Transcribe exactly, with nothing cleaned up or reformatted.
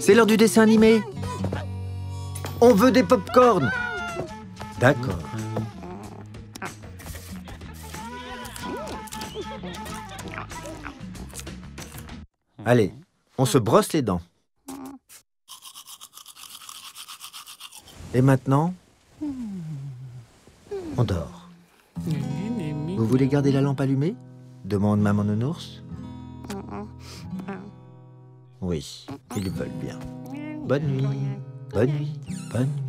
C'est l'heure du dessin animé. On veut des pop-corn. D'accord. Allez, on se brosse les dents. Et maintenant, on dort. Vous voulez garder la lampe allumée? Demande maman Nounours. Oui, ils veulent bien. Bonne nuit, bonne nuit, bonne nuit.